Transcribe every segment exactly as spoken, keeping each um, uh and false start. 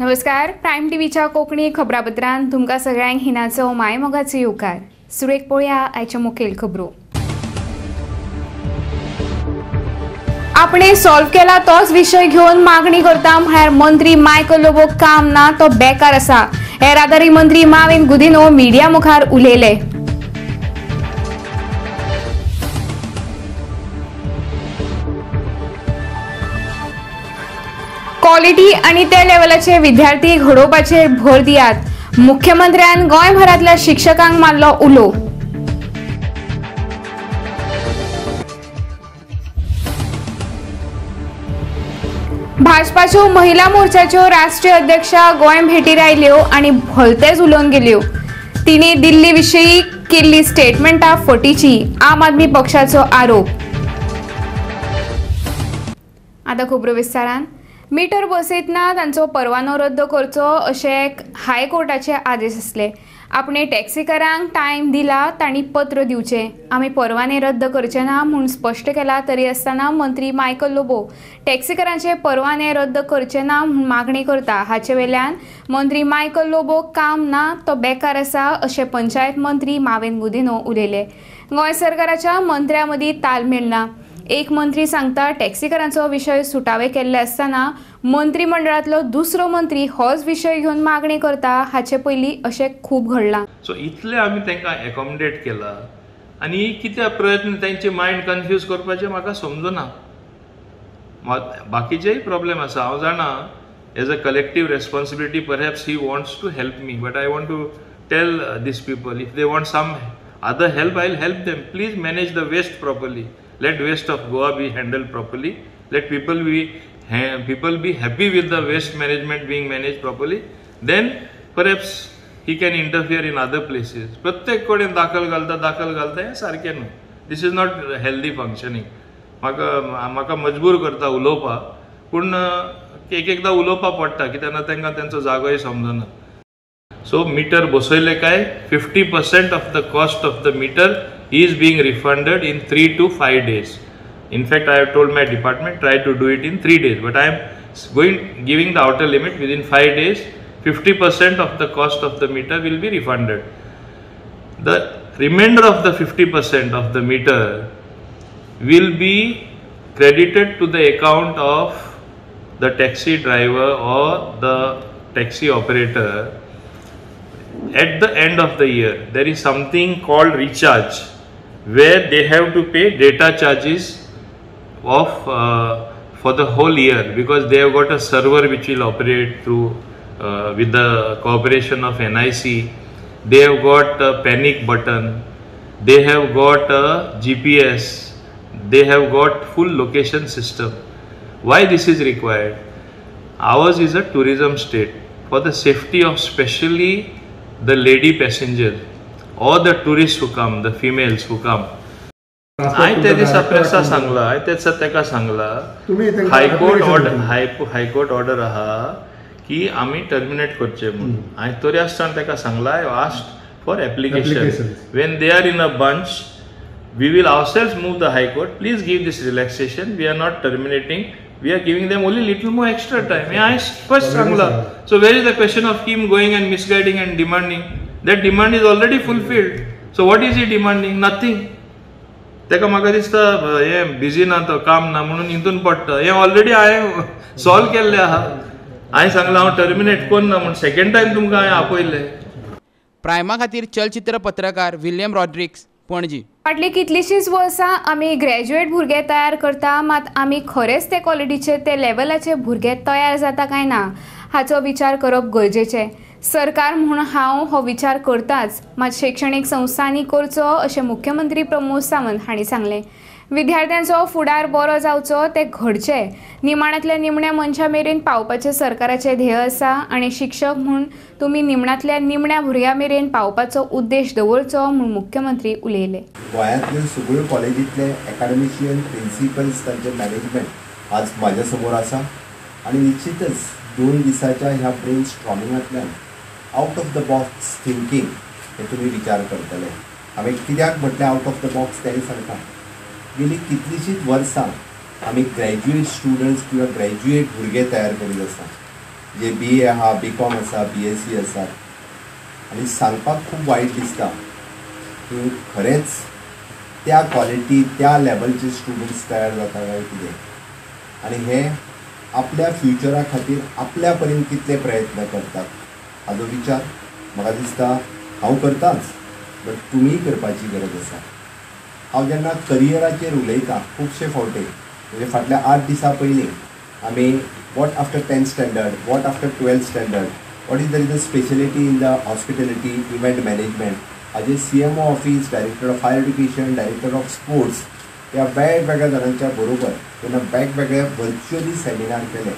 नमस्कार, प्राइम टीव्हीच्या कोकणी खबरापत्रान तुमकां सगळ्यांक हिनाचो मायमोगाचो येवकार. सुरेख पळोवया आयच्यो मुखेल खबरो. आपणे सॉल्व केला तोच विषय घेवन मागणी करता म्हळ्यार मंत्री मायकल लोबो काम ना, तो बेकार आसा. येरादारी मंत्री मॉविन गोदिन्हो मिडिया मुखार उलयले. क्वॉलिटी आणि त्या लेवलाचे विद्यार्थी घडोवपाचेर भर दियात. मुख्यमंत्र्यान गोंयभरांतल्या शिक्षकांक मारलो उलो. भाजपाच्यो महिला मोर्चाच्यो राष्ट्रीय अध्यक्षा गोंय भेटीर आयल्यो आनी भलतेच उलोवन गेल्यो. तिणे दिल्ली विशयी केल्ली स्टेटमेंटां फटीची, आम आदमी पक्षाचो आरोप. आतां खबरो विस्तारान. मीटर बसयतना तांचो परवानो रद्द करचो अशें हायकोर्टाचे आदेश आसले. आपणे टॅक्सीकारांक टायम दिला, तांणी पत्र दिवचें. आमी परवाने रद्द करचे ना म्हूण स्पश्ट केला तरी आसतना मंत्री मायकल लोबो टॅक्सीकारांचे परवाने रद्द करचे ना म्हूण मागणी करता. हाचे वेल्यान मंत्री मायकल लोबो काम ना, तो बेकार आसा अशें पंचायत मंत्री मॉविन गोदिन्हो उलयले. गोंय सरकाराच्या मंत्र्या मदीं तालमेळ ना. एक मंत्री सांगता टॅक्सीकारांचो विशय सुटावे केल्ले आसतना मंत्रिमंडळांतलो दुसरो मंत्री होच विशय घेवन मागणी करता. हाचे पयलीं अशें खूब घडलां. सो इतले आमी तांकां एकोमोडेट केला आनी कित्या प्रयत्न तांचे मायंड कन्फ्यूज करपाचे म्हाका समजना. बाकीचेय प्रॉब्लेम आसा, हांव जाणा. As a collective responsibility perhaps he wants to help me, but I want to tell these people if they want some other help I will help them. Please manage the waste properly. Let waste of Goa be handled properly. Let people be ha people be happy with the waste management being managed properly. Then perhaps he can interfere in other places. प्रत्येक कोडेन दाखल घालता दाखल घालता हे सारकें न्हू. This is not healthy functioning. म्हाका म्हाका मजबूर करता उलोवपा, पूण एक एकदां उलोवपा पडटा कित्याक तांकां तांचो जागोय समजना. So meter बसयले काय fifty percent of the cost of the meter is being refunded in three to five days. In fact, I have told my department try to do it in three days, but I am going giving the outer limit within five days fifty percent of the cost of the meter will be refunded. The remainder of the fifty percent of the meter will be credited to the account of the taxi driver or the taxi operator at the end of the year. There is something called recharge, where they have to pay data charges of uh, for the whole year, because they have got a server which will operate through uh, with the cooperation of N I C. They have got a panic button, they have got a G P S, they have got full location system. Why this is required? Ours is a tourism state. For the safety of specially the lady passenger or the tourists who come, the females who come. I tell this appresa sangla, I tell sateka sangla. High court order, high high court order aha ki ami terminate korche mun. I toryastan teka sangla. I asked for application. When they are in a bunch, we will ourselves move the high court. Please give this relaxation. We are not terminating. We are giving them only little more extra time. May I first sangla. So where is the question of him going and misguiding and demanding? That demand is already fulfilled. So what is he demanding? Nothing. Teka maka dista ye busy na to kam na munun hindun patta. Ye already I solve kelle aha. I sangla haun terminate kon na mun second time tumka I apoile. Prima khatir chalchitra patrakar William Rodrigues Panaji. फाटली कितलीशींच वर्सां आमी graduate भुरगे तयार करता, मात आमी खरेंच ते क्वॉलिटीचे ते लेवलाचे भुरगे तयार जाता काय ना हाचो विचार करप गरजेचें. सरकार म्हूण हांव हो विचार करताच, मात शिक्षणीक संस्थांनी करचो अशें मुख्यमंत्री प्रमोद सावंत हांणी सांगलें. विद्यार्थ्यांचो फुडार बरो जावचो तें घडचें. निमाणांतल्या निमण्या मनशा मेरेन पावपाचें सरकाराचें ध्येय आसा आनी शिक्षक म्हूण तुमी निमाणांतल्या निमण्या भुरग्यां मेरेन पावपाचो उद्देश दवरचो म्हूण मुख्यमंत्री उलयले. गोंयांतल्यो सगळ्यो कॉलेजींतले एकाडेमिशियन प्रिंसिपल्स तांचे मॅनेजमेंट आज म्हाज्या समोर आसा आनी निश्चितच दोन दिसाच्या ह्या ब्रेन स्ट्रॉमिंगांतल्यान out of the box thinking हें तुमी विचार करतले. हांवें कित्याक म्हटलें आउट ऑफ द बॉक्स तेंय सांगता. गेली कितलीशींच वर्सां आमी ग्रॅज्युएट स्टुडंट्स किंवा ग्रॅज्युएट भुरगे तयार करीत आसा. जे बी ए आहा बी कॉम आसा बी एस सी आसा आनी सांगपाक खूब वायट दिसता की खरेंच त्या क्वॉलिटी त्या लेवलचे स्टुडंट्स तयार जाता काय कितें आनी हे आपल्या फ्युचरा खातीर आपल्या परीन कितले प्रयत्न करतात हाजो विचार म्हाका दिसता हांव करताच बट तुमी करपाची गरज आसा। हांव जेन्ना करियराचेर उलयतां खुबशे फावटी म्हणजे फाटल्या आठ दिसा पयलीं आमी what after tenth standard what after twelfth standard what is the is the speciality in the hospitality event management हाजे CMO office director of higher education director of sports ह्या वेगवेगळ्या जाणांच्या बरोबर तेन्ना वेगवेगळे व्हर्च्युअली सेमिनार केले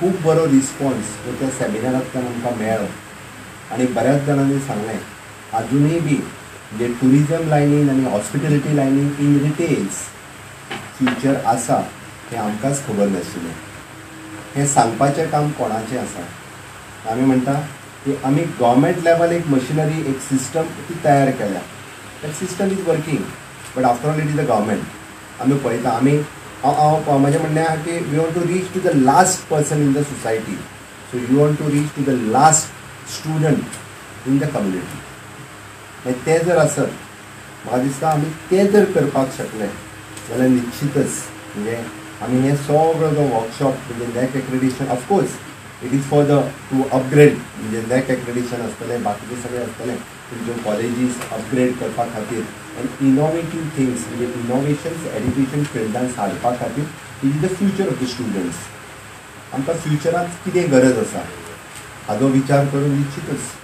खूब बरो रिस्पॉन्स तो त्या सेमिनारांतल्यान आमकां मेळ्ळो आनी बऱ्याच जाणांनी सांगलें आजुनूय बी जे टुरिजम लायनीन आनी हॉस्पिटेलिटी लायनीन इन रिटेल्स फ्युचर आसा हें आमकांच खबर नाशिल्लें। हें सांगपाचें काम कोणाचें आसा आमी म्हणटा की आमी गव्हर्मेंट लेवल एक मशिनरी एक सिस्टम ती तयार केल्या that system is working but after all it is the government आमी पळयता आमी हांव म्हजें म्हणणें आसा की we want to reach to the last person in the society so you want to reach to the last student in the community मागीर तें जर आसत म्हाका दिसता आमी तें जर करपाक शकले जाल्यार निश्चितच म्हणजे आमी हें सगळो जो वर्कशॉप म्हणजे NAAC accreditation of course it is for the to upgrade म्हणजे नॅक एक्रेडिशन आसतलें बाकीचें सगळें आसतलें तुमच्यो कॉलेजीस अपग्रेड करपा खातीर एंड इनोवेटीव थिंग्स म्हणजे इनोवेशन्स एड्युकेशन फिल्डांत हाडपा खातीर it is the future of the students आमकां फ्युचरांत कितें गरज आसा हाजो विचार करून निश्चितच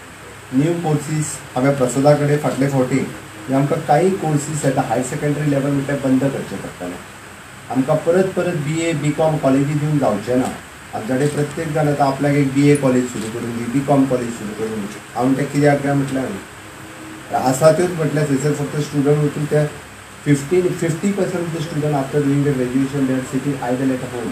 न्यू कोर्सीस हांवें प्रसादा कडेन फाटले फावटी हे आमकां कांय कोर्सीस आतां हायर सेकेंडरी लेवल म्हणटा बंद करचें पडटलें आमकां परत परत बी ए बी कॉम कॉलेजी दिवन जावचें ना आमचे कडेन प्रत्येक जाण आतां आपल्याक एक बी ए कॉलेज सुरू करून दी बी कॉम कॉलेज सुरू करून दी हांव तें कित्याक काय म्हटलें हांवें आसा त्योच म्हटल्यार थंयसर फक्त स्टुडंट वचून ते fifteen fifty percent of the student after doing the graduation they are sitting either at home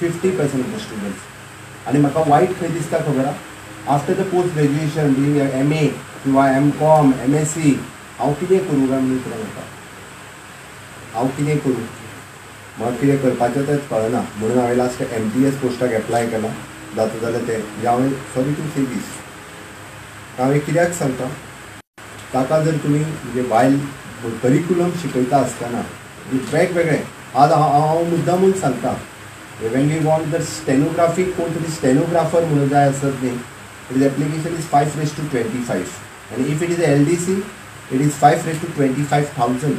fifty percent of the students आनी म्हाका वायट खंय दिसता खबर आसा after the post graduation doing M A किंवा M com M S C हांव कितें करूं काय म्हणून तुका म्हणटा हांव कितें करूं म्हाका कितें करपाचें तेंच कळना म्हणून हांवें लास्ट एम टी एस पोस्टाक एप्लाय केला जाता जाल्यार तें म्हणजे हांवें सॉरी टू से दीस हांवें कित्याक सांगता ताका जर तुमी म्हणजे वायल करिकुलम शिकयता आसतना वेगवेगळें आज हांव हांव मुद्दामून सांगता वेन यू वॉन्ट जर स्टेनोग्राफी कोण तरी स्टेनोग्राफर म्हणून जाय आसत न्ही it is application is five raise to twenty five आनी if it is L D C it is five raise to twenty five thousand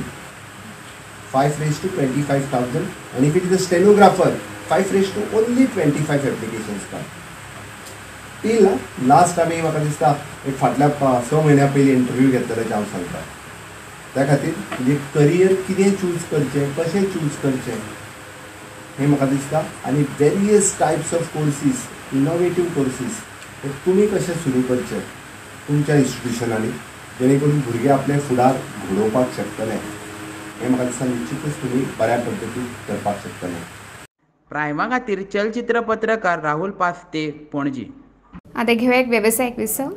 five raise to twenty five thousand आनी if it is a stenographer five raise to only twenty five applications काड till last आमी म्हाका दिसता एक फाटल्या स म्हयन्या पयलीं इंटरव्यू घेतलेलें हांव सांगता त्या खातीर म्हणजे करियर कितें चूज करचें कशें चूज करचें हें म्हाका दिसता आनी various types of courses innovative courses हे तुमी कशें सुरू करचें तुमच्या इन्स्टिट्युशनांनी जेणे करून भुरगे आपले फुडार घडोवपाक शकतले हे म्हाका दिसता निश्चितच तुम्ही बऱ्या पद्दतीन करपाक शकतले। प्रायमा खातीर चलचित्र पत्रकार राहुल पास्ते पणजी। आता घेऊ एक व्यावसायिक विसर।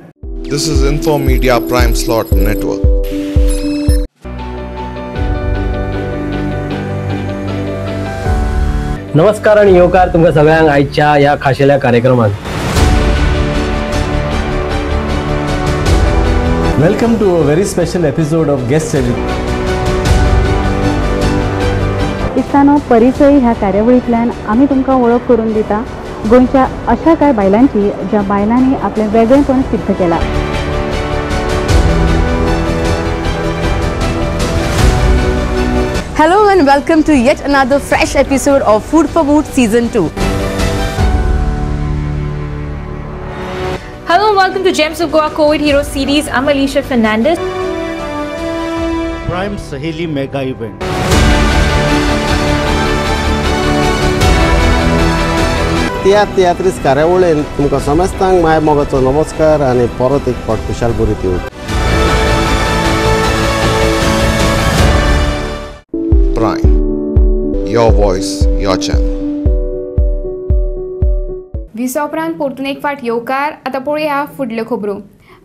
This is info media prime slot network. नमस्कार आणि येवकार तुमकां सगळ्यांक आयच्या ह्या खाशेल्या कार्यक्रमांत welcome to a very special episode of guest celebration. Pakistan परिचय ह्या कार्यावळींतल्यान आमी तुमकां वळख करून दिता गोंयच्या अशा कांय बायलांची ज्या बायलांनी आपलें वेगळेपण सिद्ध केलां। Hello and welcome to yet another fresh episode of food for boot season two. Hello welcome to gems of Goa covid heroes series. I am Alisha Fernandez. Prime Saheli mega event. त्या तियात्रीस कार्यावळीन तुमकां समस्तांक माय मोगाचो नमस्कार आनी परत एक फावट खुशाल बरी दिवं। Prime your voice your channel. विसा उपरांत परतून एक फाट येवकार। आतां पळोवया फुडल्यो खबरो।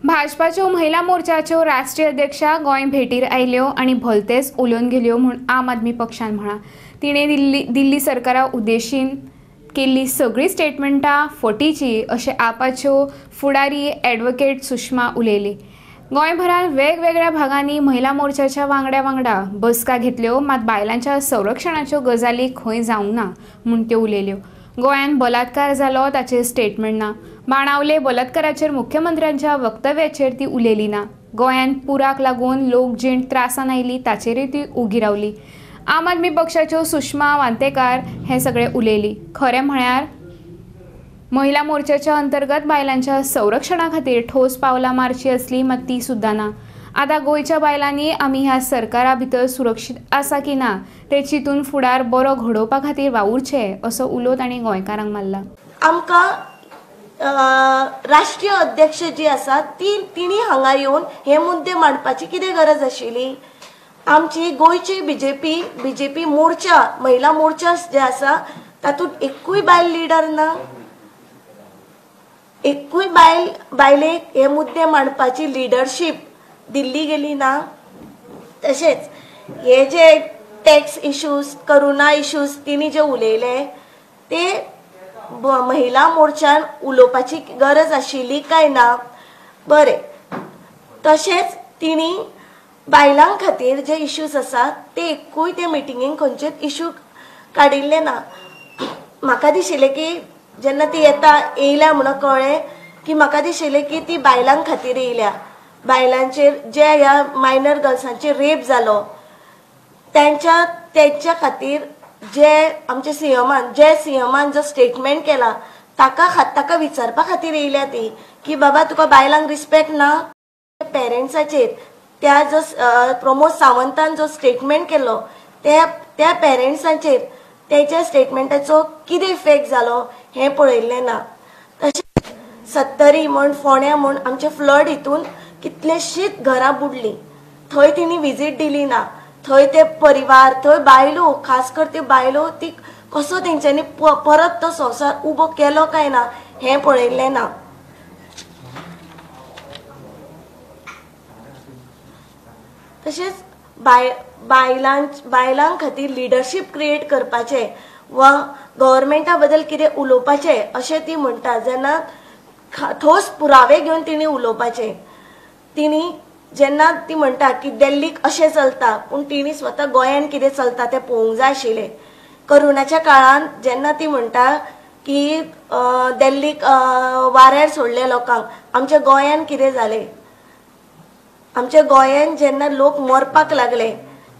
भाजपाच्यो महिला मोर्चाच्यो राष्ट्रीय अध्यक्षा गोंय भेटीर आयल्यो आनी भलतेच उलोवन गेल्यो म्हूण आम आदमी पक्षान म्हणा तिणें दिल्ली दिल्ली सरकारा उद्देशीन केल्ली सगळी स्टेटमेंटां फटीची अशें आपाच्यो फुडारी एडवोकेट सुषमा उलयली. गोंयभरात वेगवेगळ्या भागांनी महिला मोर्चाच्या वांगड्या वांगडा बसका घेतल्यो, मात बायलांच्या संरक्षणाच्यो गजाली खंय जावंक ना म्हूण त्यो उलयल्यो. गोंयान बलात्कार जालो ताचेर स्टेटमेंट ना, बाणावले बलात्काराचेर मुख्यमंत्र्यांच्या वक्तव्याचेर ती उलयली ना, गोंयान पुराक लागून लोक जीण त्रासान आयली ताचेरय ती उगी रावली. आम आदमी पक्षाच्यो सुषमा वांतेकार हे सगळे उलयली. खरें म्हळ्यार महिला मोर्चाच्या अंतर्गत बायलांच्या संरक्षणा खातीर ठोस पावलां मारची असली मात ती सुद्दां ना. आतां गोंयच्या बायलांनी आमी ह्या सरकारा भितर सुरक्षीत आसा की ना ते चिंतून फुडार बरो घडोवपा खातीर वावुरचें असो उलो तांणी गोंयकारांक मारला. आमकां राष्ट्रीय अध्यक्ष जी आसा ती तिणी हांगा येवन हे मुद्दे मांडपाची कितें गरज आशिल्ली. आमची गोंयची बीजेपी बीजेपी मोर्चा महिला मोर्चा जे आसा तातूंत एक्कूय बायल लिडर ना, एक्कूय बायल बायलेक हे मुद्दे मांडपाची लिडरशीप दिल्ली गेली ना. तशेंच हे जे टॅक्स इश्यूज करुणा इश्यूज तिणी जे उलयले ते महिला मोर्चान उलोवपाची गरज आशिल्ली काय ना. बरें, तशेंच तिणी बायलां खातीर जे इश्यूज आसा ते एक्कूय ते मिटिंगेक खंयचेच इश्यू काडिल्ले ना. म्हाका दिशिल्लें की जेन्ना ती येता येयल्या म्हणून कळ्ळें की म्हाका दिशिल्लें की ती बायलां खातीर येयल्या, बायलांचेर जे ह्या मायनर गर्ल्सांचेर रेप जालो तांच्या तांच्या खातीर जे आमचे सीएमान जे सीएमान जो स्टेटमेंट केला ताका ताका विचारपा खातीर येयल्या ती की बाबा तुका बायलांक रिस्पेक्ट ना. पेरेंट्साचेर त्या जो प्रमोद सावंतान जो स्टेटमेंट केलो त्या त्या पेरेंट्सांचेर तेच्या स्टेटमेंटाचो कितें इफेक्ट जालो हें पळयल्लें ना. तशेंच सत्तरी म्हण फोण्या म्हण आमचे फ्लड हितून कितलेशींच घरां बुडलीं, थंय तिणी विजीट दिली ना, थंय ते परिवार थंय बायलो खास कर त्यो बायलो ती कसो तेंच्यांनी परत तो संवसार उबो केलो काय ना हें पळयल्लें ना. तशेंच बाय बायलां बायलां खातीर लिडरशीप क्रिएट करपाचें वा गव्हर्मेंटा बद्दल कितें उलोवपाचें अशें ती म्हणटा जेन्ना ठोस पुरावे घेवन तिणी उलोवपाचें. तिणी जेन्ना ती म्हणटा की दिल्लीक अशें चलता पूण तिणी स्वता गोंयान कितें चलता तें पळोवंक जाय आशिल्लें. करोनाच्या काळान जेन्ना ती म्हणटा की दिल्लीक वाऱ्यार सोडले लोकांक, आमच्या गोंयान कितें जालें, आमच्या गोंयान जेन्ना लोक मरपाक लागले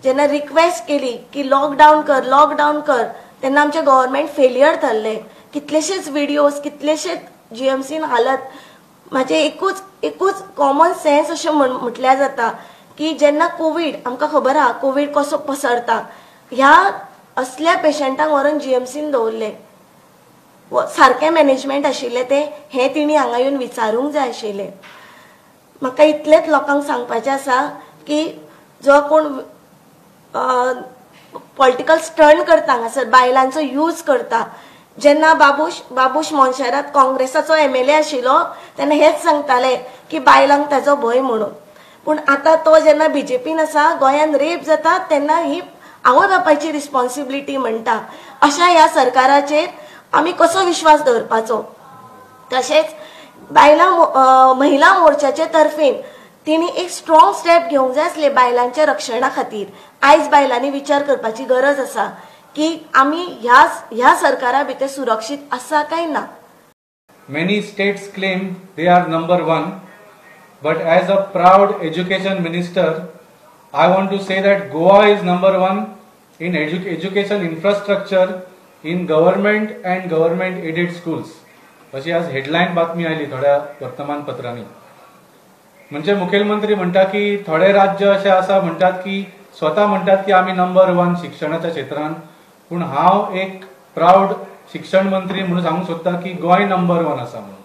जेन्ना रिक्वेस्ट केली की लॉकडाऊन कर लॉकडाऊन कर तेन्ना आमचे गव्हर्मेंट फेलियर थारले. कितलेशेच व्हिडिओज कितलेशेच जीएमसीन हालत म्हाजे एकूच एकूच कॉमन सेन्स अशें म्हटल्यार जाता की जेन्ना कोविड आमकां खबर आहा कोविड कसो पसरता ह्या असल्या पेशंटांक व्हरून जीएमसीन दवरले सारकें मॅनेजमेंट आशिल्लें तें हें तिणी हांगा येवन विचारूंक जाय आशिल्लें. म्हाका इतलेंच लोकांक सांगपाचें आसा की जो कोण पॉलिटिकल स्टंट करता हांगासर बायलांचो यूज करता जेन्ना बाबूश बाबूश मोनशेरांत काँग्रेसाचो एम एल ए आशिल्लो तेन्ना हेच सांगताले की बायलांक ताजो भंय म्हणून, पूण आतां तो जेन्ना बीजेपीन आसा गोंयान रेप जाता तेन्ना ही आवय बापायची रिस्पॉन्सिबिलिटी म्हणटा. अशा ह्या सरकाराचेर आमी कसो विश्वास दवरपाचो. तशेंच बायलां महिला मोर्चाचे तर्फीन तिणी एक स्ट्रॉंग स्टेप घेवंक जाय आसले बायलांच्या रक्षणा खातीर. आयज बायलांनी विचार करपाची गरज आसा की आमी ह्या ह्या सरकारा भितर सुरक्षीत आसा काय ना. Many states claim they are number one, but as a proud education minister I want to say that Goa is number one in edu education infrastructure in government and government aided schools. अशी आज headline बातमी oily थोड्या वर्तमानपत्रांनी. म्हणजे मुख्यमंत्री म्हणतात की थोडे राज्य असे असा म्हणतात की स्वतः म्हणतात की आम्ही नंबर वन शिक्षणाच्या क्षेत्रात, पण हांव एक प्राऊड शिक्षण मंत्री म्हणून सांगू सोदता की गोय नंबर वन असा म्हणून.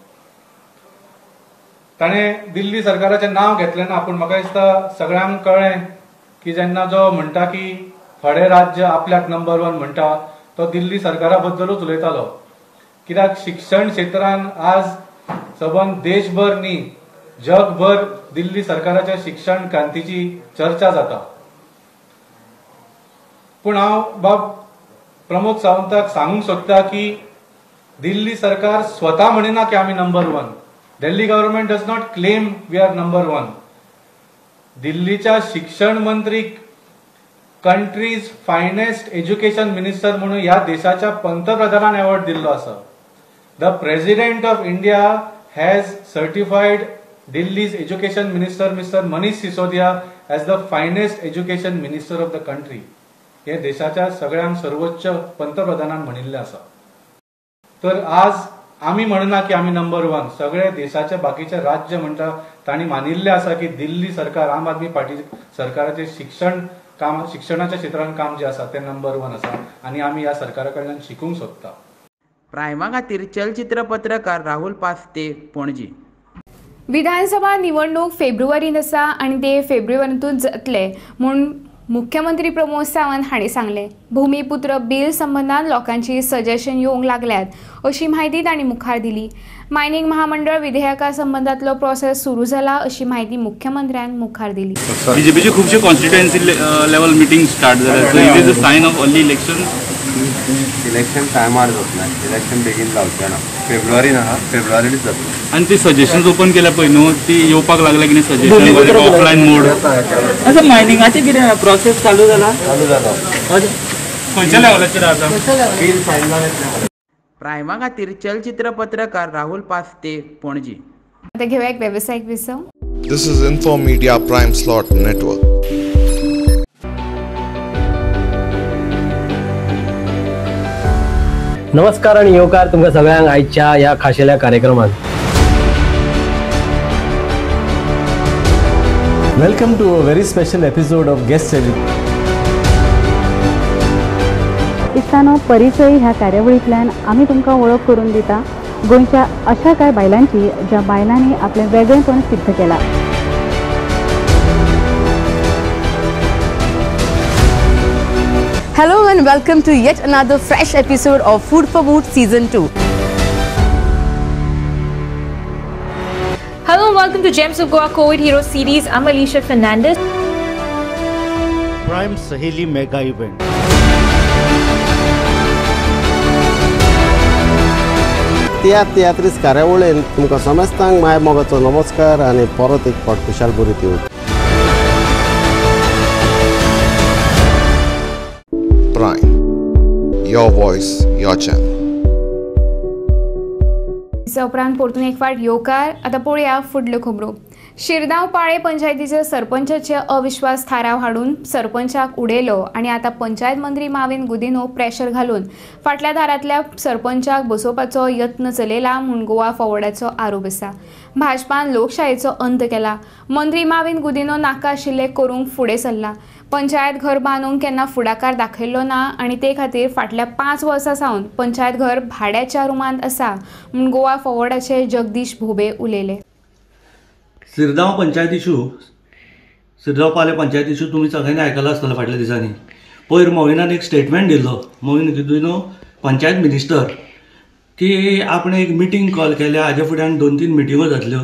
ताणे दिल्ली सरकाराचे नाव घेतले ना, पण म्हाका दिसता सगळ्यांक कळ्ळें की जेन्ना जो म्हणटा की थोडे राज्य आपल्याक नंबर वन म्हणटा तो दिल्ली सरकारा बद्दलच उलयतालो, कित्याक शिक्षण क्षेत्रान आज सबंद देशभर न्ही जगभर दिल्ली सरकाराच्या शिक्षण क्रांतीची चर्चा जाता. पूण हांव बाब प्रमोद सावंताक सांगूंक सोदता की दिल्ली सरकार स्वतः म्हणे ना की आम्ही number one. Delhi government does not claim we are number one. दिल्लीच्या शिक्षण मंत्री कंट्रीज फायनेस्ट एज्युकेशन मिनिस्टर म्हणून या देशाच्या पंतप्रधानांना अवॉर्ड दिला असा. The president of India has certified Delhi's education minister mister Manish Sisodia as the finest education minister of the country. हे देशाच्या सगळ्यां सर्वोच्च पंतप्रधानान म्हणिल्ले असा. तर आज आम्ही म्हणना की आम्ही नंबर वन. सगळे देशाचे बाकीचे राज्य म्हणतात तांनी मानिल्ले असा की दिल्ली सरकार आम आदमी पार्टी सरकाराचे शिक्षण काम शिक्षणाच्या क्षेत्रांत काम जे असा ते नंबर वन असा आणि आम्ही या सरकारा कडल्यान शिकूंक सोदता. प्रायमा खातीर चलचित्र पत्रकार राहुल पास्ते पणजी. विधानसभा निवडणूक फेब्रुवारीन आसा आणि ते फेब्रुवारींतून जातले म्हणून मुख्यमंत्री प्रमोद सावंत हांणी सांगले. भूमिपुत्र बिल संबंधान लोकांची सजेशन येवंक लागल्यात अशी माहिती तांणी मुखार दिली. मायनिंग महामंडळ विधेयका संबंधातलो प्रोसेस सुरू जाला अशी माहिती मुख्यमंत्र्यान मुखार दिली. बीजेपीचे खूपशे कॉन्स्टिट्युएन्सी लेवल मीटिंग स्टार्ट झाले. Sign of early election. Election टायमार जाता. इलेक्शन बेगीन जावचे ना. फेब्रुवारीन आहा फेब्रुवारीनच जाता. आणि ती सजेशन्स ओपन केल्या पळय न्हू ती येवपाक लागल्या की सजेशन ऑफलाईन मोड असं मायनिंगाचे कितें प्रोसेस चालू जाला. चालू जाला खंयच्या लेवलाचेर आसा बिल फायनल जातलें. प्रायमा खातीर चलचित्र पत्रकार राहुल पास्ते पणजी. आता घेवया एक व्यावसायिक विसम. This is info media prime slot network. नमस्कार आणि येवकार तुमकां सगळ्यांक आयच्या ह्या खाशेल्या कार्यक्रमांत welcome to a very special episode of guest celebrity. इफ्तानो परिचय ह्या कार्यावळींतल्यान आमी तुमकां वळख करून दिता गोंयच्या अशा कांय बायलांची ज्या बायलांनी आपलें वेगळेपण सिद्ध केलां. Hello and welcome to yet another fresh episode of Food for Boot Season two. Hello and welcome to Gems of Goa COVID Heroes series. I'm Alicia Fernandez. Prime Saheli Mega Event. त्या त्यात्रीस कार्यावळीन तुमकां समस्तांक my मोगाचो नमस्कार आनी परत एक फावट खुशाल बरी दिवस. Your voice, your channel. इस उपरांत परतून एक फाट योकार. आता पळोवया फुडल्यो खबरो. शिरगांव पाळे पंचायतीचे सरपंचाचे अविश्वास थाराव हाडून सरपंचाक उडयलो आनी आतां पंचायत मंत्री मॉविन गोदिन्हो प्रेशर घालून फाटल्या दारांतल्या सरपंचाक बसोवपाचो यत्न चलयला म्हूण गोवा फॉवर्डाचो आरोप आसा. भाजपान लोकशायेचो अंत केला. मंत्री मॉविन गोदिन्हो नाका आशिल्लें करूंक फुडें सरला. पंचायत घर बांदूंक केन्ना फुडाकार दाखयल्लो ना आनी ते खातीर फाटल्या पांच वर्सां सावन पंचायत घर भाड्याच्या रुमांत आसा म्हूण गोवा फॉवर्डाचे जगदीश भोबे उलयले. शिरगांव पंचायत इशू शिरगांव पाले पंचायत इशू तुम्ही सगळ्यांनी आयकला आसतलो फाटल्या दिसांनी. पयर मॉविनान एक स्टेटमेंट दिल्लो मॉविन गोदिन्हो पंचायत मिनिस्टर की आपण एक मीटिंग कॉल केल्या हाज्या फुड्यान दोन तीन मिटिंगो जातल्यो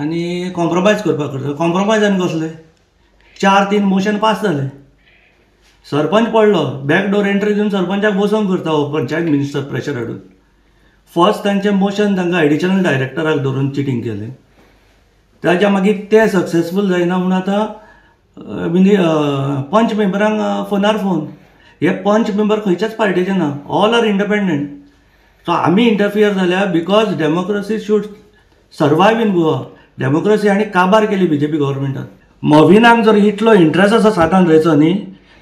आनी कॉम्प्रोमायज करपाक करता. कॉम्प्रोमायजान कसले चार तीन मोशन पास जाले. सरपंच पडलो बॅकडोर एंट्री दिवन सरपंचाक बसोवंक करता हो पंचायत मिनिस्टर प्रेशर हाडून. फर्स्ट तांचें मोशन तांकां एडिशनल डायरेक्टराक धरून चिटींग केलें. ताच्या मागीर तें सक्सेसफूल जायना म्हूण आतां मिनी पंच मेंबरांक फोनार फोन. हे पंच मेंबर खंयच्याच पार्टीचे ना. All are independent. सो आमी इंटरफियर जाल्या because democracy should survive in Goa. Democracy हांणी काबार केली बीजेपी गव्हर्मेंटान. मॉविनाक जर इतलो इंट्रस्ट आसा सातान रयचो न्ही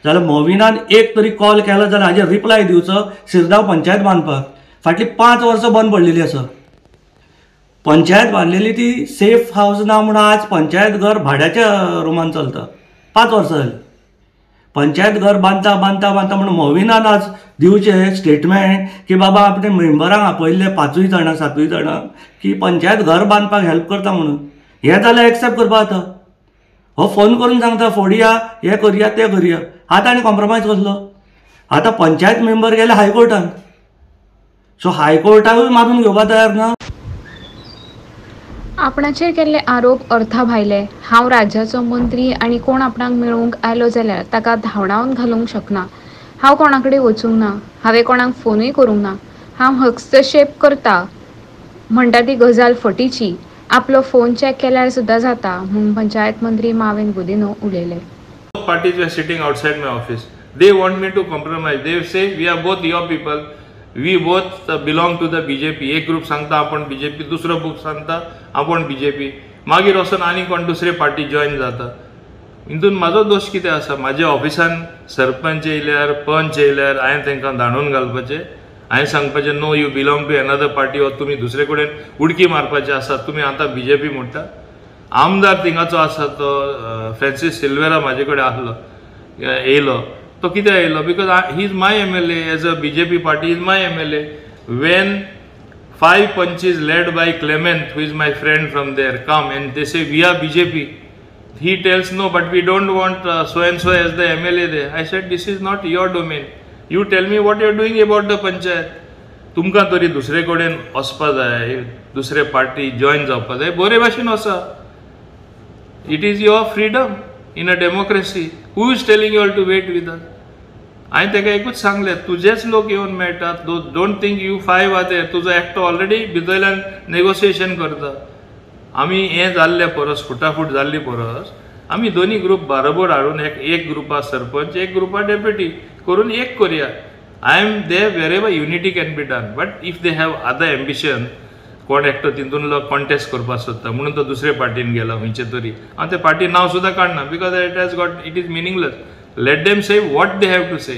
जाल्यार मॉविनान एक तरी कॉल केला जाल्यार हाजे रिप्लाय दिवचो. शिरगांव पंचायत बांदपाक फाटलीं पांच वर्सां बंद पडलेली आसा. पंचायत बांदलेली ती सेफ हावस ना म्हणून आज पंचायत घर भाड्याच्या रुमान चलता. पांच वर्सां जाली पंचायत घर बांदता बांदता बांदता म्हणून मॉविनान आज दिवचें स्टेटमेंट की बाबा आपणे मेंबरांक आपयल्ले पांचूय जाणां सातूय जाणां की पंचायत घर बांदपाक हेल्प करता म्हणून. हें जाल्यार एक्सेप्ट करपाक जाता. हो फोन करून सांगता फोडिया हे करूया ते करूया. आतां आनी कॉम्प्रोमायज कसलो. आतां पंचायत मेंबर गेले हायकोर्टान. सो हायकोर्टाकूय मानून घेवपाक तयार ना. आपणाचेर केल्ले आरोप अर्था भायले. हांव राज्याचो मंत्री आनी कोण आपणाक मेळूंक आयलो जाल्यार ताका धांवडावन घालूंक शकना. हांव कोणा कडेन वचूंक ना. हांवें कोणाक फोनूय करूंक ना. हांव हस्तक्षेप करता म्हणटा ती गजाल फटीची. आपलो फोन चेक केल्यार सुद्धा जाता म्हणून पंचायत मंत्री मोविन गोदिन्हो उलयले. Parties were sitting outside my office. They want me to compromise. They say we are both your people. We both belong to the B J P. एक ग्रुप सांगता आपण B J P, दुसरा ग्रुप सांगता आपण B J P. मागीर वचून आनी कोण दुसरे पार्टी जॉईन जाता. हितून म्हाजो दोश कितें आसा? म्हाज्या ऑफिसान सरपंच येयल्यार पंच येयल्यार हांवें तांकां धाडून घालपाचें, हांवें सांगपाचें no you belong to another party or तुमी दुसरे कडेन उडकी मारपाची आसा, तुमी आतां B J P म्हणटा. आमदार थिंगाचो आसा तो फ्रांसीस सिल्वेरा म्हाजे कडेन आसलो येयलो, तो कित्याक येयलो? Because he is my M L A as a B J P party is my M L A. When five panches led by Clement who is my friend from there come and they say we are B J P, he tells no but we don't want so and so as the M L A they. I said this is not your domain, you tell me what you are doing about the panchayat. तुमकां तरी दुसरे कडेन वचपा जाय, दुसरे party join जावपा जाय, बरे भाशेन वचा. It is your freedom in a democracy. Who is telling you all to wait with us? I think I could सांगले तुझेच लोक येऊन मेळटात. Don't think you five are there. तुझो एकटो ऑलरेडी भितरल्यान नेगोशिएशन करता. आम्ही हे जाल्ले परस फुटाफूट जाल्ली परस आम्ही दोन्ही ग्रुप बरोबर हाडून एक एक ग्रुपा सरपंच एक ग्रुपा डेप्युटी करून एक करूया. I am there wherever unity can be done. But if they have other ambition, कोण एकटो तितून कॉन्टेस्ट करपाक सोदता म्हणून तो दुसरे पार्टीन गेला खंयचे तरी, हांव ते पार्टी नांव सुद्दां काडना because it has got it is meaningless. Let them say what they have to say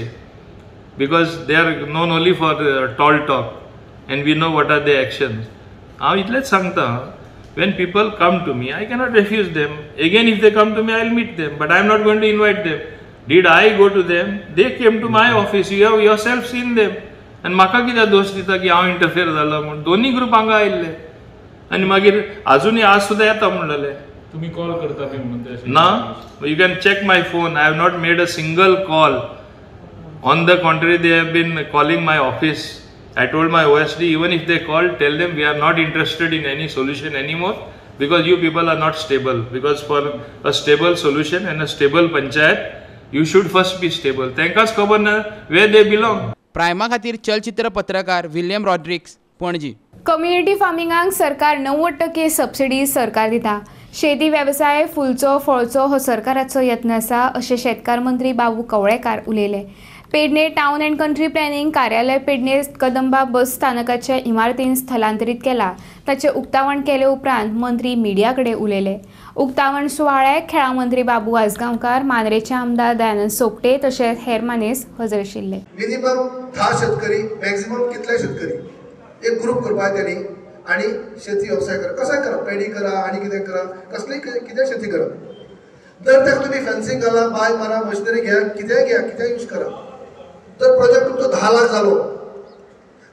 because they are known only for tall talk and we know what are they actions. हांव इतलेंच सांगता, when people come to me I cannot refuse them. Again if they come to me I will meet them but I am not going to invite them. Did I go to them? They came to my office. You have yourself seen them. आनी म्हाका कित्याक दोश दिता की हांव interfere जाला म्हूण? दोनी group हांगा आयिल्ले आनी मागीर आजुनी आज सुद्दां येता म्हणलेले तुमी कॉल करता बी म्हणून. ना, you can check my phone. I have not made a single call. On the contrary they have been calling my office. I told my O S D even if they call tell them we are not interested in any solution any more because you people are not stable. Because for a stable solution and a stable panchayat you should first be stable. तांकांच खबर ना where they belong. प्रायमा खातीर चलचित्र पत्रकार William Rodrigues, Panaji. Community फार्मिंगाक सरकार नव्वद टक्के सबसिडी सरकार दिता. शेती वेवसाय फुलचो फळचो हो सरकाराचो यत्न आसा अशें शेतकार मंत्री बाबू कवळेकार उलयले. Pernem town and country planning कार्यालय पेडणे कदंबा बस स्थानकाचे इमारतीन स्थलांतरीत केला. ताचे उक्तावण केले उपरांत मंत्री मिडिया कडेन उलयले. उक्तावण सुवाळ्याक खेळां मंत्री बाबू आजगांवकार, मांद्रेचे आमदार दयानंद सोपटे तशेंच हेर मानेस्त हजर आशिल्ले. मिनिमम धा शेतकरी, मॅक्झिमम कितले शेतकरी एक ग्रुप करपाक तेणी आनी शेती व्यवसाय करप. कसाय करप? पेडी करा आनी कितें करा, कसली कितें शेती करप. जर ताका तुमी फेन्सिंग घाला, बाय मारा, मशिनरी घेया, कितेंय घेया, कितेंय यूज करा. तर प्रोजेक्ट तुमचो धा लाख जालो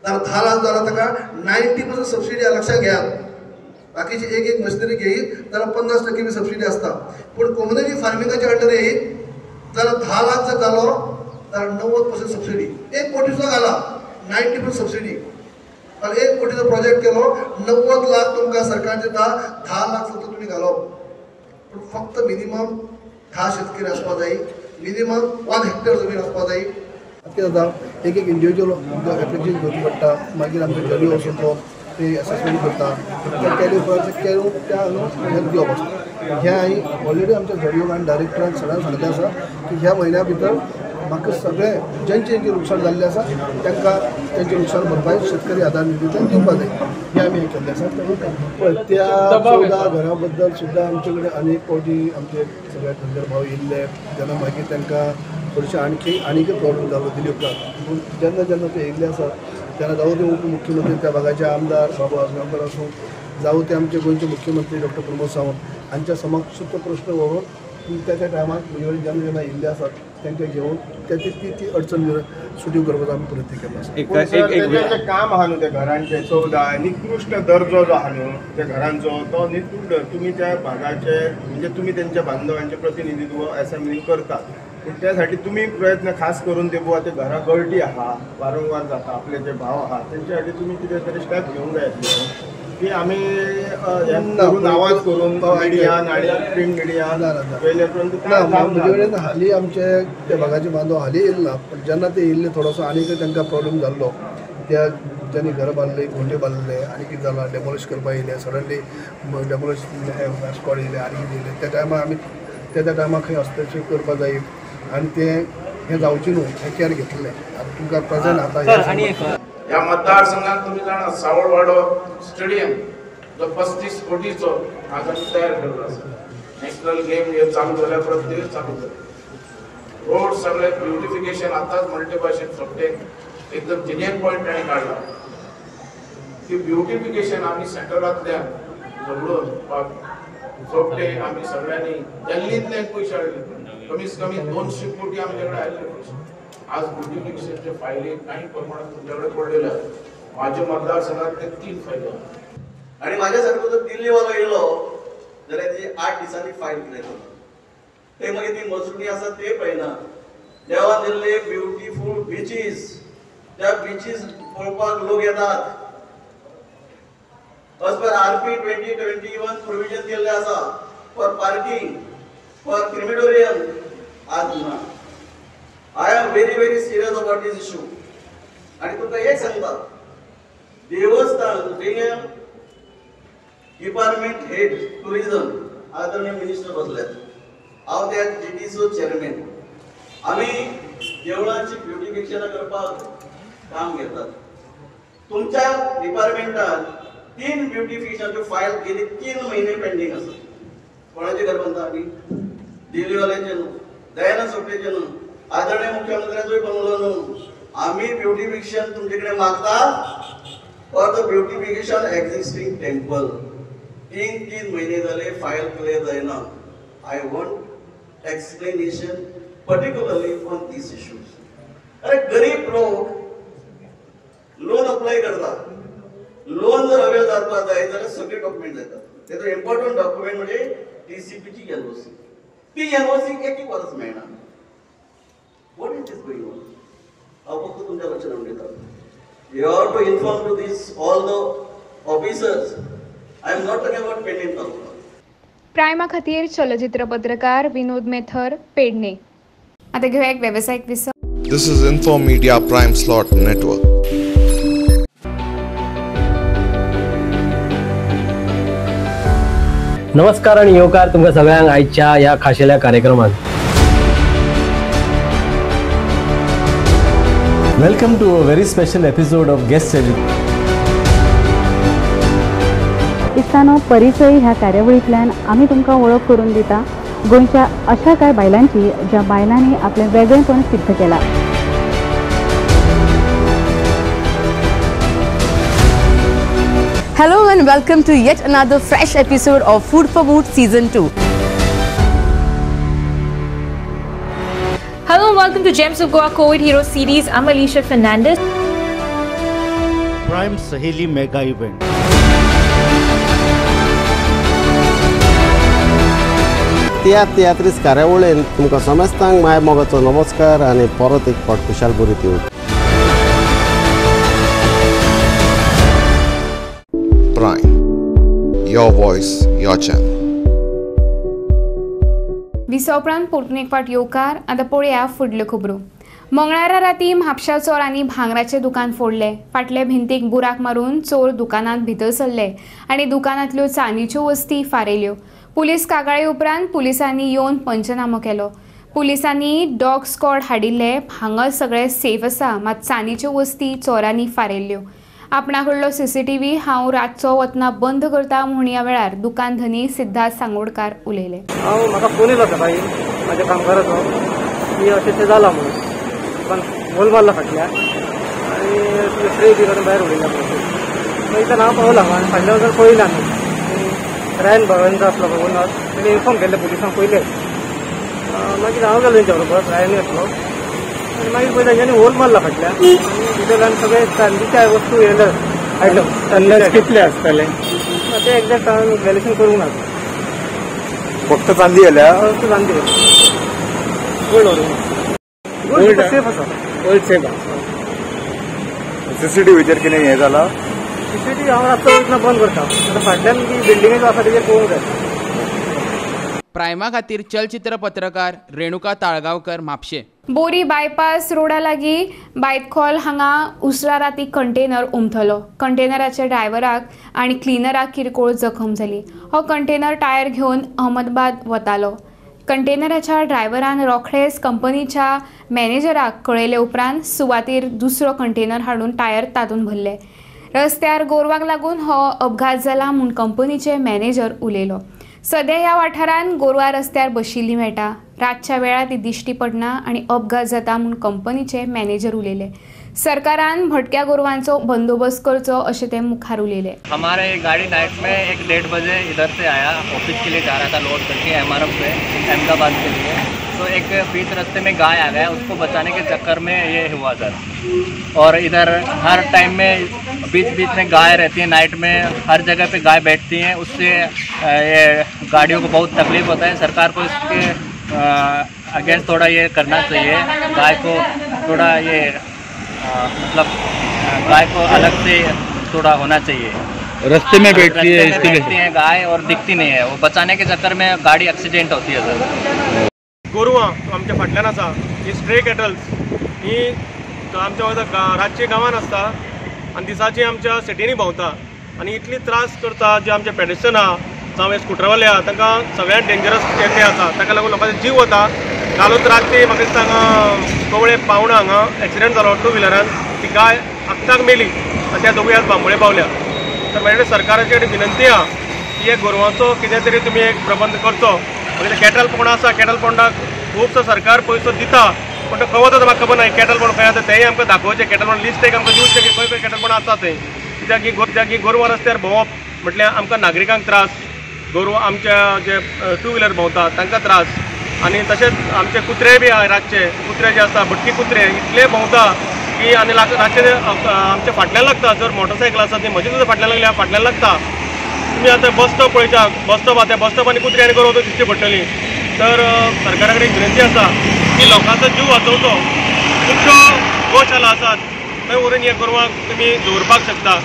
जाल्यार धा लाख जालो ताका नायन्टी पर्संट सबसिडी लक्षात घेया. बाकीची एक एक मशिनरी घेयीत जाल्यार पन्नास टक्के बी सबसिडी आसता. पूण कम्युनिटी फार्मिंगाच्या अंडर येयीत जाल्यार धा लाख जर जालो जाल्यार णव्वद पर्संट सबसिडी. एक कोटीचो घाला नायन्टी पर्संट सबसिडी जाल्यार एक कोटीचो प्रोजेक्ट केलो णव्वद लाख तुमकां सरकार दिता. धा लाख फक्त तुमी घालप. पूण फक्त मिनिमम धा शेतकरी आसपाक जाय, मिनिमम वन हेक्टर जमीन आसपाक जाय. कितें जाता एक एक इंडिविज्युअल एप्लिकेशन घेवची पडटा, मागीर आमकां जॉली वचून तो ते असेसमेंट करता. केले उपरांत केलो त्या हेल्प घेवप आसता. हें हांवें ऑलरेडी आमच्या जॉडीक आनी डायरेक्टरान सगळ्यांक सांगलें आसा की ह्या म्हयन्या भितर म्हाका सगळे जेंचें जें लुकसाण जाल्लें आसा तांकां तेंचें लुकसाण भरपाई शेतकरी आदार निधींतल्यान दिवपाक जाय. हें आमी हें केल्लें आसा. पळय त्या चवदा घरा बद्दल सुद्दां आमचे कडेन आनी एक फावटी आमचे सगळे धंदर भाव येयल्ले जेन्ना मागीर तांकां थोडीशें आणखी आनीक प्रॉब्लम जालो दिली उपरांत. पूण जेन्ना जेन्ना ते येयल्ले आसा तेन्ना जावं ते उपमुख्यमंत्री त्या भागाचे आमदार बाबू आजगांवकार आसूं, जावं ते आमचे गोंयचे मुख्यमंत्री डॉक्टर प्रमोद सावंत हांच्या समक्ष तो प्रश्न व्हरून त्या त्या टायमार जेन्ना जेन्ना येयल्ले आसात तांकां घेवन त्या ती ती अडचण सुटीव करपाचो आमी प्रयत्न केला आसा. काम आहा न्हू त्या घरांचे चवदा निकृष्ट दर्जो जो आहा न्हू त्या घरांचो तो निकृष्ट. तुमी त्या भागाचे म्हणजे तुमी तेंच्या बांधवांचे प्रतिनिधित्व एसेंब्लीन करतात पूण त्यासाठी तुम्ही प्रयत्न खास करून ते बुवा ते घरा गळटी आहा वारंवार जाता आपले जे भाव आहा त्यांच्यासाठी तुम्ही कितें तरी स्टेप घेवंक जाय की आमी आवाज करून मिडिया प्रिंट मिडिया पयले पर्यंत. हाली आमचे त्या भागाचे बांदव हाली येयला, पण जेन्ना ते येयल्ले थोडोसो आनीक तांकां प्रॉब्लम जाल्लो त्या त्यांनी घर बांधले गोटे बांधले आणि किती झालं डेमोलिश करपा येले सडनली डेमोलिश स्कॉड येले आणि दिले त्या टायमा आम्ही त्या टायमा खंय हस्तक्षेप करपा जाय आणि ते हे जावचे न्हू हे केअर घेतले आणि तुमका प्रेझेंट आता या मतदार संघात तुम्ही जाणा सावळवाडो स्टेडियम जो पस्तीस कोटीचो आज आम्ही तयार केला असा नॅशनल गेम हे चालू झाल्या प्रत्येक चालू झाले रोड सगळे ब्युटिफिकेशन आताच मल्टीभाषेत सप्टे एकदम जिनियन पॉइंट आणि काढला की ब्युटिफिकेशन आम्ही सेंटरातल्या जवळून सप्टे आम्ही सगळ्यांनी गल्लीतले पैसे आले कमीत कमी दोनशे कोटी आमच्याकडे आले आज ब्युटिफिकेशनचे फायले काही प्रमाणात तुमच्याकडे पडलेले आहेत माझे मतदार संघातले तीन फायले आणि माझ्यासारखं जर दिल्लीवाला येलो जरा ते आठ दिवसांनी फाईल केलं ते मग ती मसुणी असं ते पहिला देवा दिल्ली ब्युटिफुल बीचीस त्या बीचीस पळपाक लोक येतात अस पर RP twenty twenty one provision केले असा फॉर पार्किंग फॉर क्रिमिटोरियम आज ना I am very very serious about this issue. आणि तुमका एक सांगता देवस्थान प्रीमियम डिपार्टमेंट हेड टुरिझम आदरणीय मिनिस्टर बसलेत हांव त्या जीटीसीओ चेअरमॅन आम्ही देवळांची ब्युटिफिकेशन करपाक काम घेतात तुमच्या डिपार्टमेंटान तीन ब्युटिफिकेशनचे फायल गेली तीन महिने पेंडींग आसा कोणाचे घर बांधता आम्ही दिल्लीवाल्याचे न्हू दयानंद सोपटेचे न्हू आदरणीय मुख्यमंत्र्यांचोय बनवलो आम्ही ब्युटिफिकेशन तुमच्याकडे मागतात for the beautification existing temple तीन तीन महिने झाले फाईल क्लिअर जायना I want explanation particularly on this issues अरे गरीब लोक लोन अप्लाय करतात लोन जर अवेल जाता जाय जाल्यार सगळे डॉक्युमेंट जातात तेतून इम्पॉर्टंट डॉक्युमेंट म्हणजे टीसीपीची एनओसी ती एनओसी एक एक वर्स मेळना What is this going on? आप को तुमच्या लक्षात आणता. You have to inform to this all the officers. I am not talking about pending also. प्राइमा खातीर चलचित्र पत्रकार विनोद मेथर पेडणे. आता घेऊ एक व्यावसायिक विषय. This is Info Media Prime Slot Network. नमस्कार आणि येवकार तुमका सगळ्यांक आजच्या या खाशेल्या कार्यक्रमांत Welcome to a very special episode of Guest Series. इसानो परिचय ह्या कार्यावळीतल्यान आम्ही तुमका ओळख करून दिता गोंयच्या अशा काय बायलांची ज्या बायलांनी आपले वेगळेपण सिद्ध केला Hello and welcome to yet another fresh episode of Food for Boot Season two. Hello and welcome to Gems of Goa COVID Heroes series. I'm Alicia Fernandez. Prime Saheli Mega Event. तियात्रीस कार्यावळीन तुमकां समस्तांक my मोगाचो नमस्कार आनी परत एक फावट खुशाल बरी दिवस. Prime. Your voice, your channel. विसा उपरांत परतून एक फाट येवकार आता पळया फुडल्यो खबरो मंगळारा राती म्हापशा चोरांनी भांगराचे दुकान फोडले फाटले भिंतीक बुराक मारून चोर दुकानांत भितर सरले आनी दुकानांतल्यो चांदीच्यो वस्ती फारयल्यो पुलीस कागाळी उपरांत पुलिसांनी येवन पंचनामो केलो पुलिसांनी डॉग स्कॉड हाडिल्ले भांगर सगळे सेफ आसा मात चांदीच्यो वस्ती चोरांनी फारयल्यो आपणाकडलो सीसीटीव्ही हांव रातचो वतना बंद करता म्हूण ह्या वेळार दुकानधनी सिद्धार्थ सांगोडकार उलयले हांव म्हाका फोन येयलो आसा भाई म्हाज्या कामगाराचो की अशें तें जालां म्हणून पण होल मारला फाटल्यान आनी तुजे फ्री बी काडून भायर उडयला मागीर इतल्यान हांव पावलो हांव आनी फाटल्या वचून पळयलें आमी रायन भावेंद्र आसलो पळय ओनर तेणें इन्फॉर्म केल्लें पुलिसांक पयलें मागीर हांव गेलो तेंच्या बरोबर रायनूय आसलो आनी मागीर पळय तांच्यांनी होल मारला फाटल्यान भितरल्यान सगळे चांदीच्या वस्तू येयल्यो हाडल्यो अंदाज कितले आसतले तें एक्झॅक्ट हांवें इव्हॅल्युएशन करूंक ना फक्त चांदी येयल्या फक्त चांदी गोल्ड गोल्ड सेफ आसा गोल्ड सेफ आसा सीसीटीव्हीचेर कितें हें जालां सीसीटीव्ही हांव रातचो बंद करता आतां फाटल्यान बिल्डिंगेचो आसा तेजेर पळोवंक जाय प्रायमा खातीर चलचित्र पत्रकार रेणुका ताळगांवकर म्हापशे. बोरी बायपास रोडा लागी बायतखोल हांगा उसरा राती कंटेनर उमथलो. कंटेनराच्या ड्रायव्हराक आनी क्लिनराक किरकोळ जखम जाली. हो कंटेनर टायर घेवन अहमदाबाद वतालो. कंटेनराच्या ड्रायव्हरान रोखडेच कंपनीच्या मॅनेजराक कळयले उपरांत सुवातेर दुसरो कंटेनर हाडून टायर तातून भरले. रस्त्यार गोरवाक लागून हो अपघात जाला म्हूण कंपनीचे मॅनेजर उलयलो. सद्या ह्या वाठारान गोरवां रस्त्यार बशिल्ली मेळटा. रातच्या वेळार ती दिश्टी पडना आनी अपघात जाता म्हूण कंपनीचे मॅनेजर उलयले. सरकारान भटक्या गोरवांचो बंदोबस्त करचो अशें ते मुखार उलयले. हमारे गाड़ी नाइट में एक डेढ़ बजे इधर से आया, ऑफिस के लिए जा रहा था लोड करके एम आर एफ पे अहमदाबाद के लिए. तो एक बीच रास्ते में गाय आ गया, उसको बचाने के चक्कर में ये हुआ सर. और इधर हर टाइम में बीच बीच में गाय रहती है, नाइट में हर जगह पे गाय बैठती हैं, उससे ये गाड़ियों को बहुत तकलीफ होता है. सरकार को इसके अगेंस्ट थोड़ा ये करना चाहिए, गाय को थोड़ा ये मतलब गाय को अलग से थोड़ा होना चाहिए. रस्ते में बैठती है, इसके लिए बैठती है गाय और दिखती नहीं है, वो बचाने के चक्कर में गाड़ी एक्सीडेंट होती है सर. गोरवां आमच्या फाटल्यान आसा, ही स्ट्रे कॅटल्स ही आमच्या रातचे गांवान आसता आनी दिसाची आमच्या सिटीनी भोंवता आनी इतली त्रास करता जे आमचे पेडेस्टन आहा जावं हे स्कुटरवाले आहा तांकां सगळ्यांत डेंजरस ते आसा. ताका लागून लोकांचो जीव वता. कालोत रात्री म्हाका दिसता हांगा कवळे पावणा हांगा एक्सिडेंट जालो टू व्हिलरान, ती गाय आखताक मेली आनी त्या दोगूय आज बांबोळे पावल्या. तर म्हजे कडेन सरकाराचे कडेन विनंती आहा की हे गोरवांचो कितें तरी तुमी एक प्रबंध करचो. म्हणजे कॅटल पोंड आसा, कॅटल पोंडाक खूबसो सरकार पयसो दिता, पण तो खबर म्हाका खबर ना कॅटल पोंड खंय आसा तेंय आमकां दाखोवचें. कॅटल पोंड लिस्ट एक आमकां दिवचें की खंय खंय कॅटल पोंड आसा तें, कित्याक की कित्याक की गोरवां रस्त्यार भोंवप म्हटल्यार आमकां नागरिकांक त्रास, गोरवां आमच्या जे टू व्हिलर भोंवता तांकां त्रास. आनी तशेंच आमचे कुत्रे बी आहा, रातचे कुत्रे जे आसा भटकी कुत्रे इतले भोंवता की आनी रातचे आमच्या फाटल्यान लागता. जर मोटरसायकल आसा ती म्हजी सुद्दां फाटल्यान लागल्या फाटल्यान लागता. तुम्ही आता बस स्टॉप पळयता, बस स्टॉप आता बस स्टॉप आनी कुत्री आनी गोरवां दिसची पडटली. तर सरकारा कडेन विनंती आसा की लोकांचो जीव वाचोवचो. खुबशो गोशाला आसात थंय व्हरून हे गोरवांक तुमी दवरपाक शकता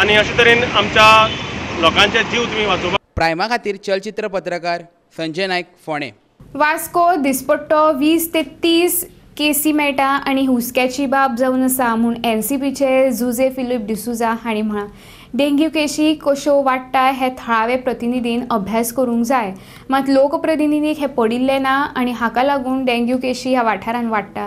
आनी अशे तरेन आमच्या लोकांचे जीव तुमी वाचोवपाक. प्रायमा खातीर चलचित्र पत्रकार संजय नायक फोणे. वास्को दिसपट्टो वीस ते तीस केसी मेळटा आनी हुस्क्याची बाब जावन आसा म्हूण एन सी पीचे जुजे फिलीप डिसुजा हांणी म्हळां. डेंग्यू केशी कश्यो वाडटा हे थळावे प्रतिनिधीन अभ्यास करूंक जाय, मात लोकप्रतिनिधीक हे पडिल्लें ना आनी हाका लागून डेंग्यू केशी ह्या वाठारान वाडटा.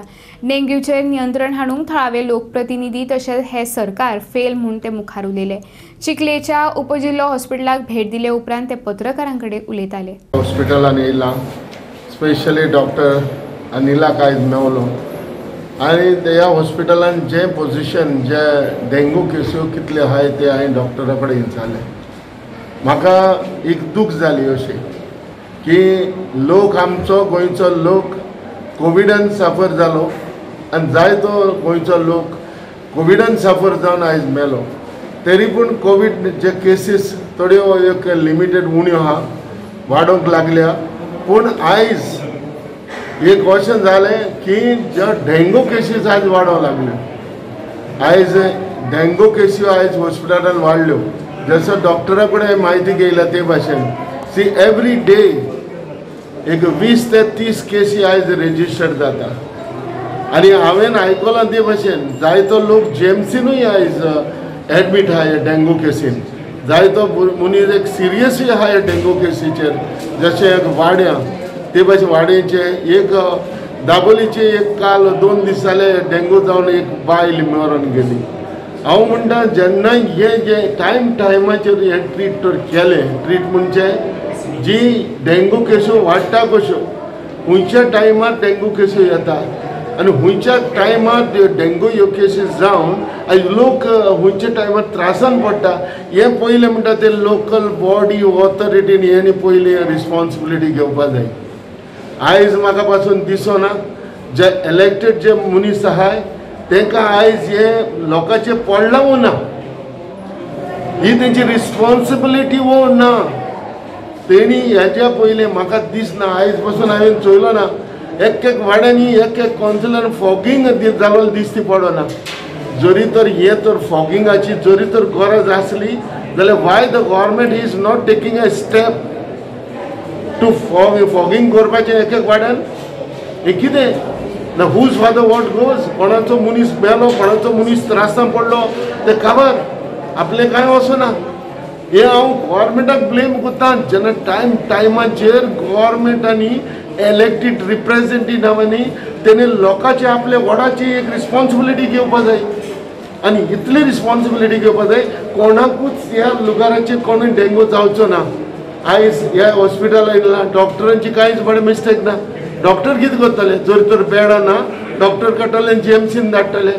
डेंग्यूचेर नियंत्रण हाडूंक थळावे लोकप्रतिनिधी तशेंच हे सरकार फेल म्हूण ते मुखार उलयले. चिखलेच्या उपजिल्लो हॉस्पिटलाक भेट दिले उपरांत ते पत्रकारां कडेन उलयताले. हॉस्पिटलान येयलां, स्पेशली डॉक्टर अनिला कायज मेवलो आनी ह्या हॉस्पिटलान जे पोजिशन जे डेंगू केसी कितले आहाय ते हांवें डॉक्टरा कडेन विचारलें. म्हाका एक दूख जाली अशें की लोक आमचो गोंयचो लोक कोविडान साफर जालो आनी जायतो गोंयचो लोक कोविडान साफर जावन आयज मेलो. तरी पूण कोवीड जे केसीस थोड्यो एक लिमिटेड उण्यो आहा वाडोंक लागल्या, पूण आयज ये क्वेश्चन जाले की जो डेंगू केसीस आज वाडोंक लागल्यो. आयज डेंगू केसी आयज हॉस्पिटलान वाडल्यो जसो डॉक्टरा कडेन म्हायती घेयला ते भाशेन. सी एवरी डे एक वीस ते तीस केसी आयज रेजिस्टर जाता आनी हांवें आयकलां ते भाशेन जायतो लोक जेम्सीनूय आयज एडमीट आहा डेंगू केसीन. जायतो मनीस एक सिरियसूय आहा डेंगू केसीचेर, जशें एक वाड्या ते भाशे वाडेचे एक दाबोलीचे एक काल दोन दीस जाले डेंगू जावन एक बायल मरून गेली. हांव म्हणटा जेन्ना हे जे टायम टायमाचेर हे ट्रीट तर केले, ट्रीट म्हणजे जी डेंगू केसो वाडटा कश्यो खंयच्या टायमार डेंगू केसो येता आनी खंयच्या टायमार डेंगू ह्यो केसीस जावन आयज लोक खंयच्या टायमार त्रासान पडटा हें पयलें म्हणटा ते लोकल बॉडी ऑथॉरिटीन हेणी पयली रिस्पॉन्सिबिलिटी घेवपाक जाय. आयज म्हाका पासून दिसोना जे इलेक्टेड जे मनीस आहाय तांकां आयज हे लोकांचे पडलां वो ना, ही तेंची रिस्पॉन्सिबिलिटी वो ना. तेणी हेच्या पयलें म्हाका दिसना, आयज पासून हांवें चोयलो ना एक एक वाड्यांनी एक एक कॉन्सिलान फॉगींग जालो दिसती पडना. जरी तर हे तर फॉगिंगाची जरी तर गरज आसली जाल्यार why the government is not taking a step to fog, fogging korpacheं एक एक वाड्यान एक कितें ना हूज फादर वॉट गोज कोणाचो मनीस मेलो कोणाचो मनीस त्रासान पडलो ते खबर आपले काय वसना हे हांव गव्हर्मेंटाक ब्लेम करता जेन्ना टायम टायमाचेर गव्हर्मेंटांनी इलेक्टेड रिप्रेजेंटेटिव्हांनी तेणे लोकांचे आपले वडाची एक रिस्पोन्सिबिलिटी घेवपाक जाय आनी इतली रिस्पोन्सिबिलिटी घेवपाक जाय कोणाकूच ह्या लुगाराचेर कोणी डेंगू जावचो ना। आयज ह्या हॉस्पिटलांत येयला डॉक्टरांची कांयच बरें मिस्टेक ना डॉक्टर कितें करतले जर तर बॅडां ना डॉक्टर काडटले जीएमसीन धाडटले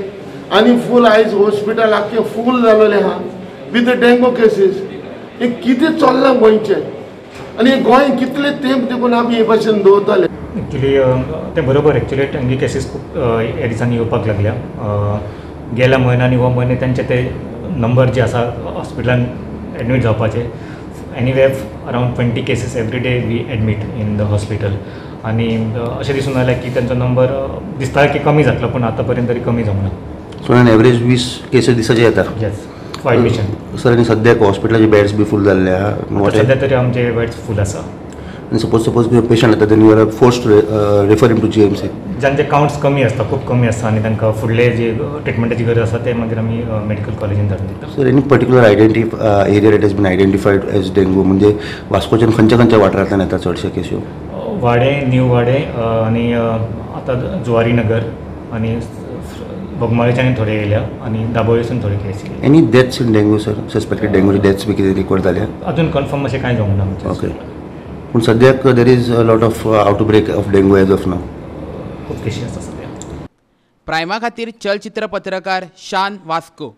आनी फूल आयज हॉस्पिटल आख्खें फूल जाल्लें आहा विथ डेंगू केसीस हे कितें चल्लां गोंयचें आनी गोंय कितले तेंप देखून आमी हे भाशेन दवरताले। एक्चुली तें बरोबर एक्चुली तांची केसीस खूब ह्या दिसांनी येवपाक लागल्या गेल्या म्हयन्यांनी हो म्हयने तांचे ते नंबर जे आसा हॉस्पिटलान एडमीट जावपाचे anyway around twenty cases every day we admit in the hospital आनी अशें दिसून आयलें की तांचो नंबर दिसता की कमी जातलो पूण आतां पर्यंत तरी कमी जावना सो एन एवरेज वीस केसीस दिसाचे येतात। येस सर सद्या हॉस्पिटल बेड्स बी फूल जाल्ले बेड्स फूल आसा सपोज सपोज पेशंट येता फोर्स रेफर टू जीएमसी जांचे काउंट्स कमी आसता खूब कमी आसता आनी तांकां फुडले जे ट्रिटमेंटाची गरज आसा ते मागीर आमी मेडिकल कॉलेजीन धाडून दिता। Sir any particular identity area it has been identified as dengue म्हणजे वास्कोच्यान खंयच्या खंयच्या वाठारांतल्यान येता चडशे केसी वाडे न्यू वाडे आनी आतां जुवारी नगर आनी बोगमाळेच्यान थोडे येयल्या आनी दाबोळेसून थोडे केस केले। Any deaths in dengue sir suspected dengue deaths बी कितें रिकॉर्ड जाल्या अजून कन्फर्म अशें कांय जावंक ना। ओके पूण सद्याक there is a lot of outbreak of dengue as of now खूब केसी आसा सद्या। प्रायमा खातीर चलचित्र पत्रकार शान वास्को।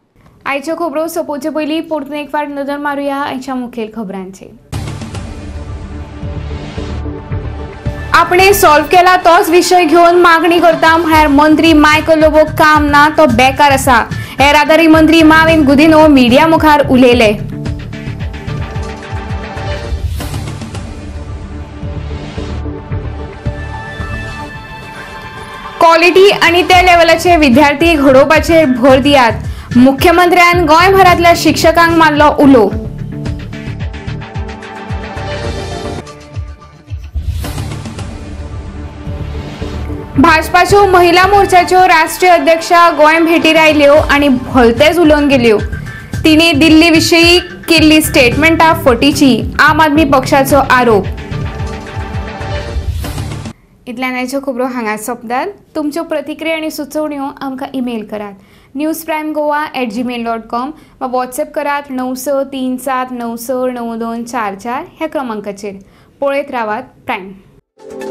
आयच्यो खबरो सोंपोवचे पयलीं परतून एक फावट नदर मारुया आयच्या मुखेल खबरांचेर। आपणे सॉल्व केला तोच विषय घेवन मागणी करता म्हळ्यार मंत्री मायकल लोबो काम ना तो बेकार आसा येरादारी मंत्री मोविन गोदिन्हो मिडिया मुखार उलयले। क्वॉलिटी आनी ते लेवलाचे विद्यार्थी घडोवपाचेर भर दियात मुख्यमंत्र्यान गोंयभरांतल्या शिक्षकांक मारलो उलो। भाजपाच्यो महिला मोर्चाच्यो राष्ट्रीय अध्यक्षा गोंय भेटीर आयल्यो आनी भलतेच उलोवन गेल्यो तिणे दिल्ली विशयी केल्ली स्टेटमेंटां फटीची आम आदमी पक्षाचो आरोप। इतल्यान आयच्यो खबरो हांगा सोंपतात। तुमच्यो प्रतिक्रिया आनी सुचोवण्यो आमकां ईमेल करात news prime Goa at gmail dot com वा वॉट्सएप करात णव स तीन सात णव स णव दोन चार चार ह्या क्रमांकाचेर। पळयत रावात प्रायम।